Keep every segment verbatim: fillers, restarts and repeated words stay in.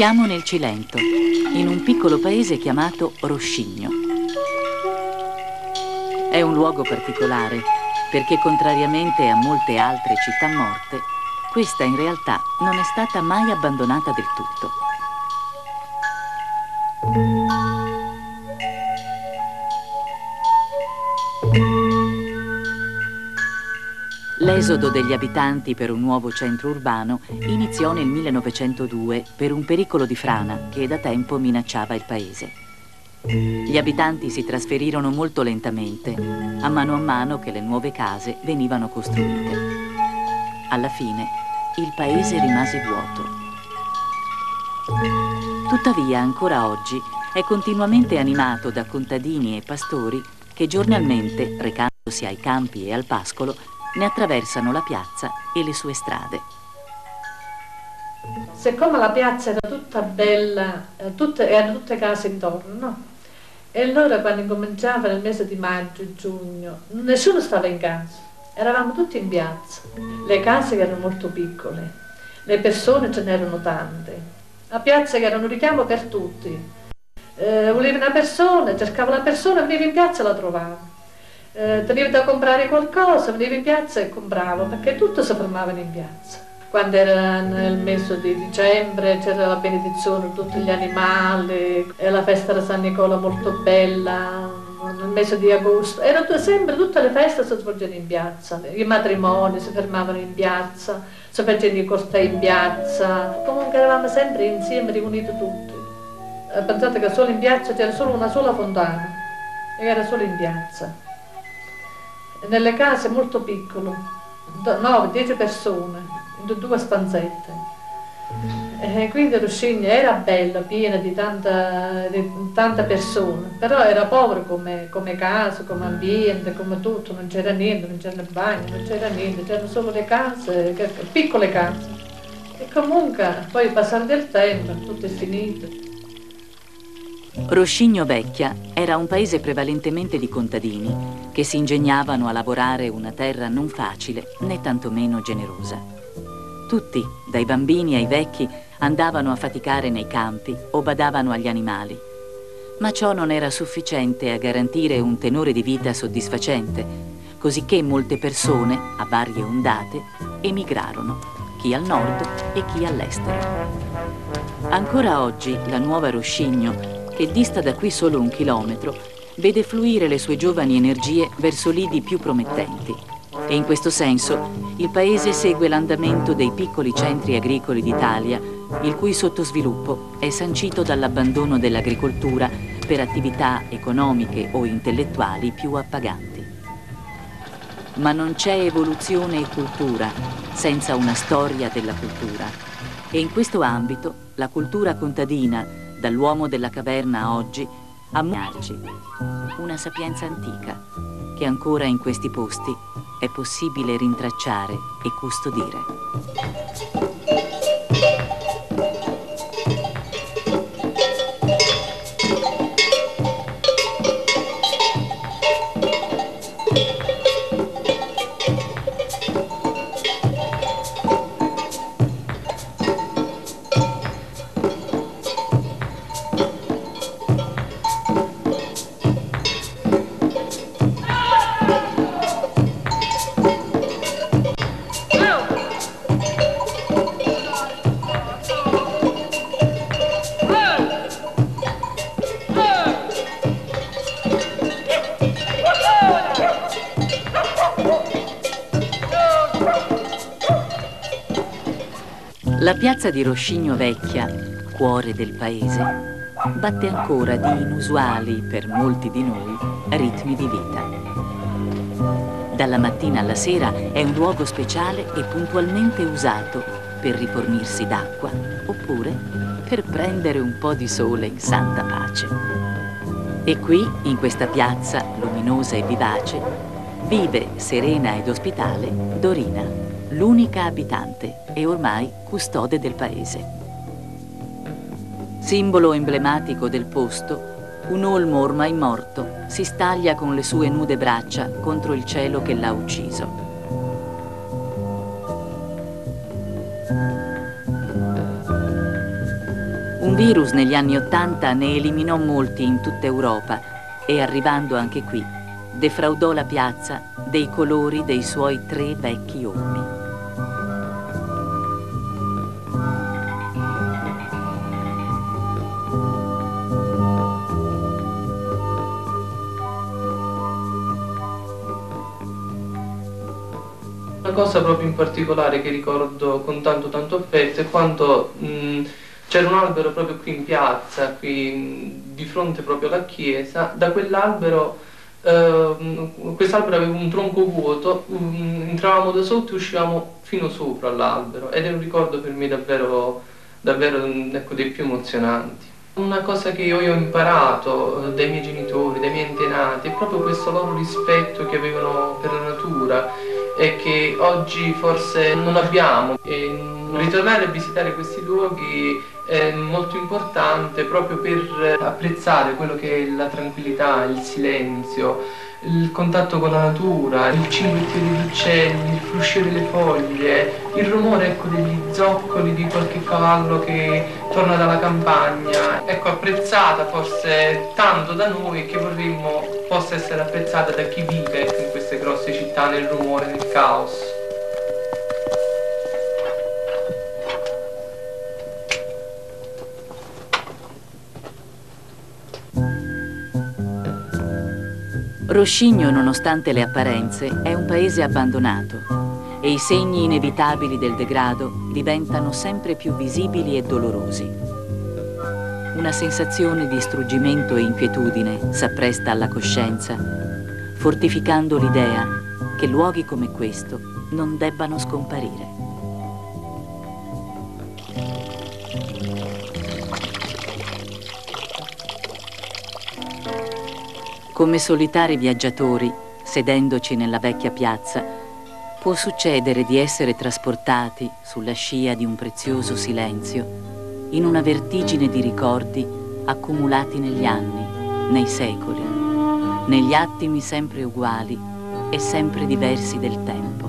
Siamo nel Cilento, in un piccolo paese chiamato Roscigno. È un luogo particolare perché, contrariamente a molte altre città morte, questa in realtà non è stata mai abbandonata del tutto. L'esodo degli abitanti per un nuovo centro urbano iniziò nel millenovecentodue per un pericolo di frana che da tempo minacciava il paese. Gli abitanti si trasferirono molto lentamente, a mano a mano che le nuove case venivano costruite. Alla fine il paese rimase vuoto. Tuttavia, ancora oggi è continuamente animato da contadini e pastori che giornalmente, recandosi ai campi e al pascolo, ne attraversano la piazza e le sue strade. Siccome la piazza era tutta bella, tutte, erano tutte case intorno, no? E allora quando incominciava nel mese di maggio, giugno, nessuno stava in casa, eravamo tutti in piazza. Le case erano molto piccole, le persone ce n'erano tante, la piazza era un richiamo per tutti. Eh, volevi una persona, cercava la persona, veniva in piazza e la trovava. Eh, tenevi da comprare qualcosa, venivo in piazza e compravo, perché tutto si fermava in piazza. Quando era nel mese di dicembre c'era la benedizione di tutti gli animali, e la festa di San Nicola molto bella, nel mese di agosto, erano sempre tutte le feste si svolgevano in piazza, i matrimoni si fermavano in piazza, si facevano i cortei in piazza, comunque eravamo sempre insieme riuniti tutti. Eh, pensate che solo in piazza c'era solo una sola fontana, e era solo in piazza. Nelle case molto piccole, nove dieci persone, due stanzette. E quindi Roscigno era bella, piena di tante di tanta persone, però era povero come, come casa, come ambiente, come tutto, non c'era niente, non c'era il bagno, non c'era niente, c'erano solo le case, piccole case. E comunque poi passando il tempo tutto è finito. Roscigno Vecchia era un paese prevalentemente di contadini che si ingegnavano a lavorare una terra non facile né tantomeno generosa. Tutti, dai bambini ai vecchi, andavano a faticare nei campi o badavano agli animali. Ma ciò non era sufficiente a garantire un tenore di vita soddisfacente, cosicché molte persone, a varie ondate, emigrarono, chi al nord e chi all'estero. Ancora oggi la nuova Roscigno, che dista da qui solo un chilometro, vede fluire le sue giovani energie verso lidi più promettenti. E in questo senso il paese segue l'andamento dei piccoli centri agricoli d'Italia, il cui sottosviluppo è sancito dall'abbandono dell'agricoltura per attività economiche o intellettuali più appaganti. Ma non c'è evoluzione e cultura senza una storia della cultura. E in questo ambito la cultura contadina, dall'uomo della caverna a oggi, a muoverci, una sapienza antica che ancora in questi posti è possibile rintracciare e custodire. La piazza di Roscigno Vecchia, cuore del paese, batte ancora di inusuali, per molti di noi, ritmi di vita. Dalla mattina alla sera è un luogo speciale e puntualmente usato per rifornirsi d'acqua oppure per prendere un po' di sole in santa pace. E qui, in questa piazza luminosa e vivace, vive, serena ed ospitale, Dorina, l'unica abitante e ormai custode del paese. Simbolo emblematico del posto, un olmo ormai morto si staglia con le sue nude braccia contro il cielo che l'ha ucciso. Un virus negli anni Ottanta ne eliminò molti in tutta Europa e, arrivando anche qui, defraudò la piazza dei colori dei suoi tre vecchi ormi. Una cosa proprio in particolare che ricordo con tanto tanto affetto è quando c'era un albero proprio qui in piazza, qui mh, di fronte proprio alla chiesa. Da quell'albero, eh, quest'albero aveva un tronco vuoto, mh, entravamo da sotto e uscivamo fino sopra all'albero, ed è un ricordo per me davvero, davvero ecco, dei più emozionanti. Una cosa che io, io ho imparato dai miei genitori, dai miei antenati, è proprio questo loro rispetto che avevano per la natura, e che oggi forse non abbiamo. E ritornare a visitare questi luoghi è molto importante proprio per apprezzare quello che è la tranquillità, il silenzio, il contatto con la natura, il cinguettio degli uccelli, il fruscio delle foglie, il rumore ecco, degli zoccoli di qualche cavallo che torna dalla campagna. Ecco, apprezzata forse tanto da noi che vorremmo possa essere apprezzata da chi vive in queste grosse città, nel rumore, nel caos. Roscigno, nonostante le apparenze, è un paese abbandonato e i segni inevitabili del degrado diventano sempre più visibili e dolorosi. Una sensazione di struggimento e inquietudine s'appresta alla coscienza, fortificando l'idea che luoghi come questo non debbano scomparire. Come solitari viaggiatori, sedendoci nella vecchia piazza, può succedere di essere trasportati, sulla scia di un prezioso silenzio, in una vertigine di ricordi accumulati negli anni, nei secoli, negli attimi sempre uguali e sempre diversi del tempo.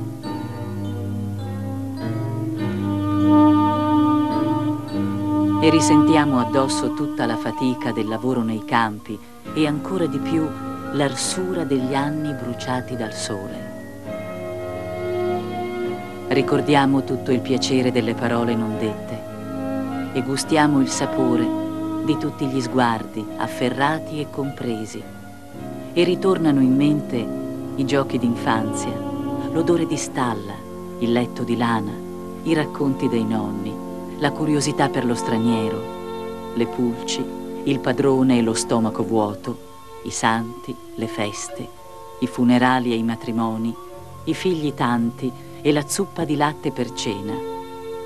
E risentiamo addosso tutta la fatica del lavoro nei campi e ancora di più l'arsura degli anni bruciati dal sole. Ricordiamo tutto il piacere delle parole non dette e gustiamo il sapore di tutti gli sguardi afferrati e compresi, e ritornano in mente i giochi d'infanzia, l'odore di stalla, il letto di lana, i racconti dei nonni, la curiosità per lo straniero, le pulci, il padrone e lo stomaco vuoto, i santi, le feste, i funerali e i matrimoni, i figli tanti e la zuppa di latte per cena,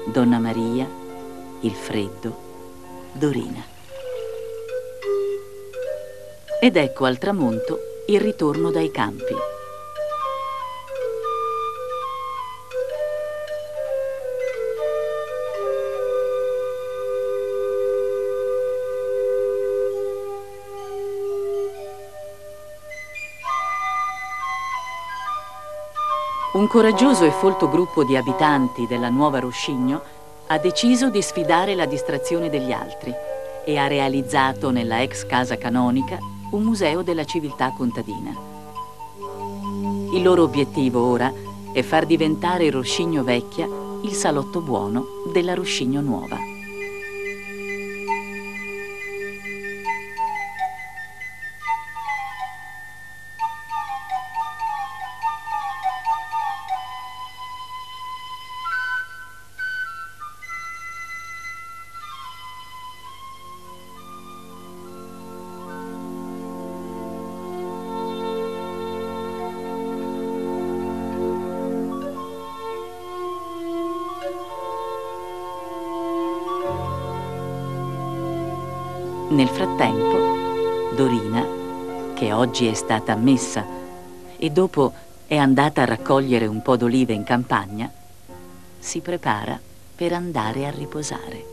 Donna Maria, il freddo, Dorina. Ed ecco al tramonto il ritorno dai campi. Un coraggioso e folto gruppo di abitanti della nuova Roscigno ha deciso di sfidare la distrazione degli altri e ha realizzato nella ex casa canonica un museo della civiltà contadina. Il loro obiettivo ora è far diventare Roscigno Vecchia il salotto buono della Roscigno Nuova. Nel frattempo, Dorina, che oggi è stata ammessa e dopo è andata a raccogliere un po' d'olive in campagna, si prepara per andare a riposare.